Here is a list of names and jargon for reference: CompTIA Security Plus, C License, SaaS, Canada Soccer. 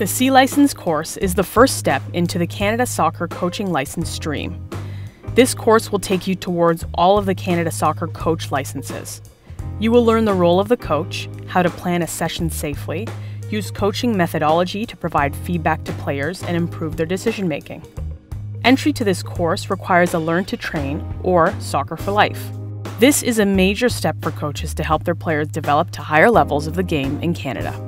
The C License course is the first step into the Canada Soccer coaching license stream. This course will take you towards all of the Canada Soccer coach licenses. You will learn the role of the coach, how to plan a session safely, use coaching methodology to provide feedback to players and improve their decision-making. Entry to this course requires a Learn to Train or Soccer for Life. This is a major step for coaches to help their players develop to higher levels of the game in Canada.